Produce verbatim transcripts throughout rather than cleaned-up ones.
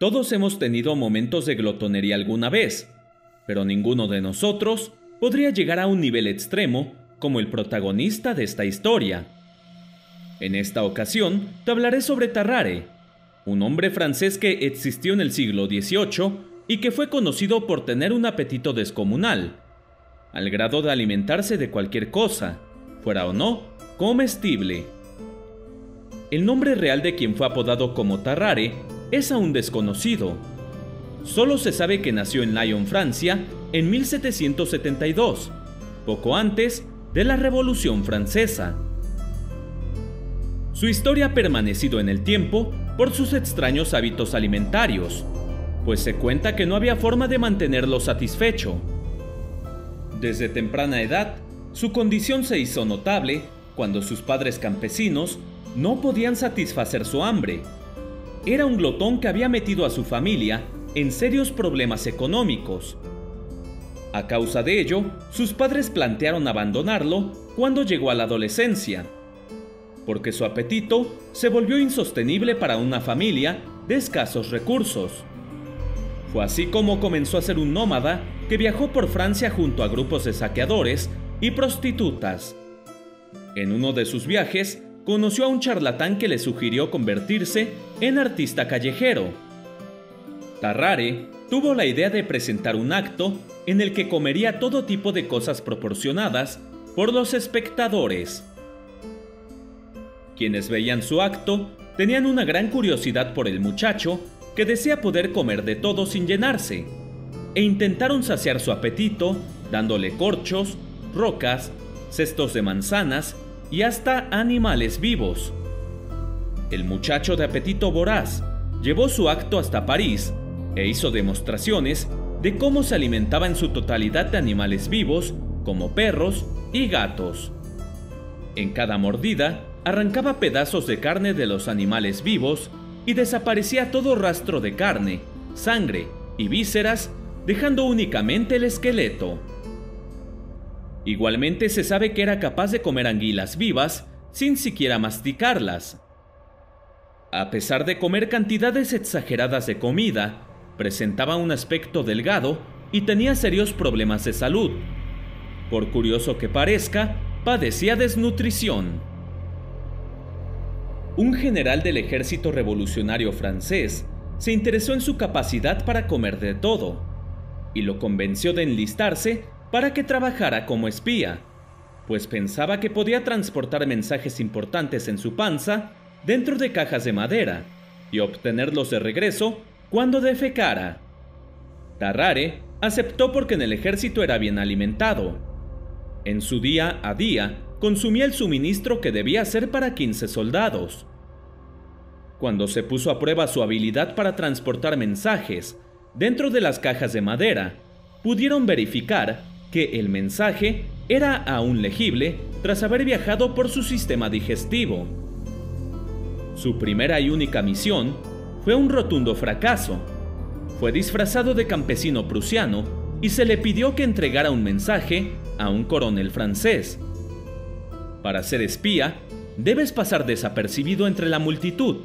Todos hemos tenido momentos de glotonería alguna vez, pero ninguno de nosotros podría llegar a un nivel extremo como el protagonista de esta historia. En esta ocasión te hablaré sobre Tarrare, un hombre francés que existió en el siglo dieciocho y que fue conocido por tener un apetito descomunal, al grado de alimentarse de cualquier cosa, fuera o no, comestible. El nombre real de quien fue apodado como Tarrare es aún desconocido. Solo se sabe que nació en Lyon, Francia, en mil setecientos setenta y dos, poco antes de la Revolución Francesa. Su historia ha permanecido en el tiempo por sus extraños hábitos alimentarios, pues se cuenta que no había forma de mantenerlo satisfecho. Desde temprana edad, su condición se hizo notable cuando sus padres campesinos no podían satisfacer su hambre. Era un glotón que había metido a su familia en serios problemas económicos. A causa de ello, sus padres plantearon abandonarlo cuando llegó a la adolescencia, porque su apetito se volvió insostenible para una familia de escasos recursos. Fue así como comenzó a ser un nómada que viajó por Francia junto a grupos de saqueadores y prostitutas. En uno de sus viajes, conoció a un charlatán que le sugirió convertirse en artista callejero. Tarrare tuvo la idea de presentar un acto en el que comería todo tipo de cosas proporcionadas por los espectadores. Quienes veían su acto tenían una gran curiosidad por el muchacho que decía poder comer de todo sin llenarse, e intentaron saciar su apetito dándole corchos, rocas, cestos de manzanas y hasta animales vivos. El muchacho de apetito voraz llevó su acto hasta París e hizo demostraciones de cómo se alimentaba en su totalidad de animales vivos como perros y gatos. En cada mordida arrancaba pedazos de carne de los animales vivos y desaparecía todo rastro de carne, sangre y vísceras, dejando únicamente el esqueleto. Igualmente se sabe que era capaz de comer anguilas vivas sin siquiera masticarlas. A pesar de comer cantidades exageradas de comida, presentaba un aspecto delgado y tenía serios problemas de salud. Por curioso que parezca, padecía desnutrición. Un general del ejército revolucionario francés se interesó en su capacidad para comer de todo y lo convenció de enlistarse para que trabajara como espía, pues pensaba que podía transportar mensajes importantes en su panza dentro de cajas de madera y obtenerlos de regreso cuando defecara. Tarrare aceptó porque en el ejército era bien alimentado. En su día a día consumía el suministro que debía hacer para quince soldados. Cuando se puso a prueba su habilidad para transportar mensajes dentro de las cajas de madera, pudieron verificar que el mensaje era aún legible tras haber viajado por su sistema digestivo. Su primera y única misión fue un rotundo fracaso. Fue disfrazado de campesino prusiano y se le pidió que entregara un mensaje a un coronel francés. Para ser espía, debes pasar desapercibido entre la multitud,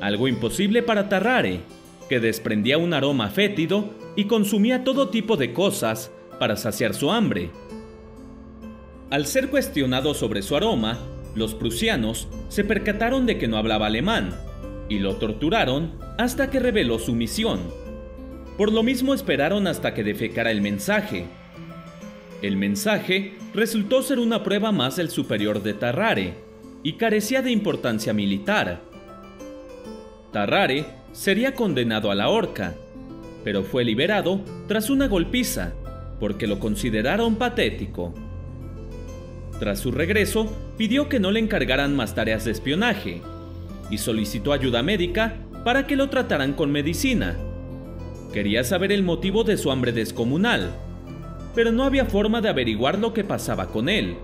algo imposible para Tarrare, que desprendía un aroma fétido y consumía todo tipo de cosas para saciar su hambre. Al ser cuestionado sobre su aroma, los prusianos se percataron de que no hablaba alemán y lo torturaron hasta que reveló su misión. Por lo mismo esperaron hasta que defecara el mensaje. El mensaje resultó ser una prueba más del superior de Tarrare y carecía de importancia militar. Tarrare sería condenado a la horca, pero fue liberado tras una golpiza, porque lo consideraron patético. Tras su regreso, pidió que no le encargaran más tareas de espionaje y solicitó ayuda médica para que lo trataran con medicina. Quería saber el motivo de su hambre descomunal, pero no había forma de averiguar lo que pasaba con él.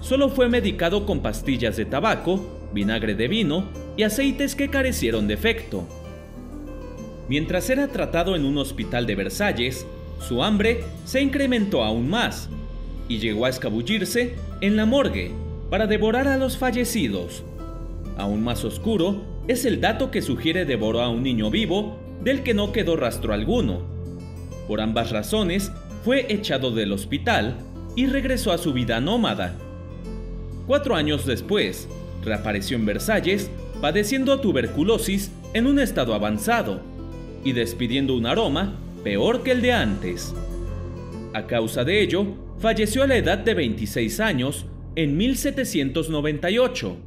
Solo fue medicado con pastillas de tabaco, vinagre de vino y aceites que carecieron de efecto. Mientras era tratado en un hospital de Versalles, su hambre se incrementó aún más y llegó a escabullirse en la morgue para devorar a los fallecidos. Aún más oscuro es el dato que sugiere devoró a un niño vivo del que no quedó rastro alguno. Por ambas razones, fue echado del hospital y regresó a su vida nómada. Cuatro años después, reapareció en Versalles padeciendo tuberculosis en un estado avanzado y despidiendo un aroma peor que el de antes. A causa de ello, falleció a la edad de veintiséis años en mil setecientos noventa y ocho.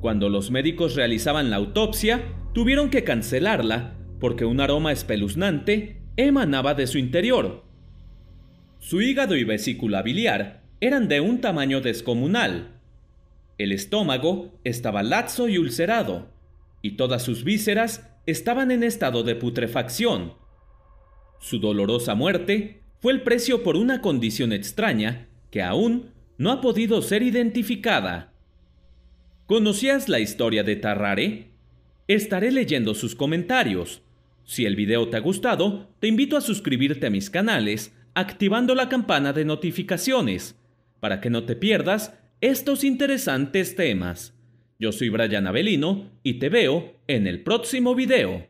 Cuando los médicos realizaban la autopsia, tuvieron que cancelarla porque un aroma espeluznante emanaba de su interior. Su hígado y vesícula biliar eran de un tamaño descomunal. El estómago estaba laxo y ulcerado, y todas sus vísceras estaban en estado de putrefacción. Su dolorosa muerte fue el precio por una condición extraña que aún no ha podido ser identificada. ¿Conocías la historia de Tarrare? Estaré leyendo sus comentarios. Si el video te ha gustado, te invito a suscribirte a mis canales activando la campana de notificaciones para que no te pierdas estos interesantes temas. Yo soy Bryan Abelino y te veo en el próximo video.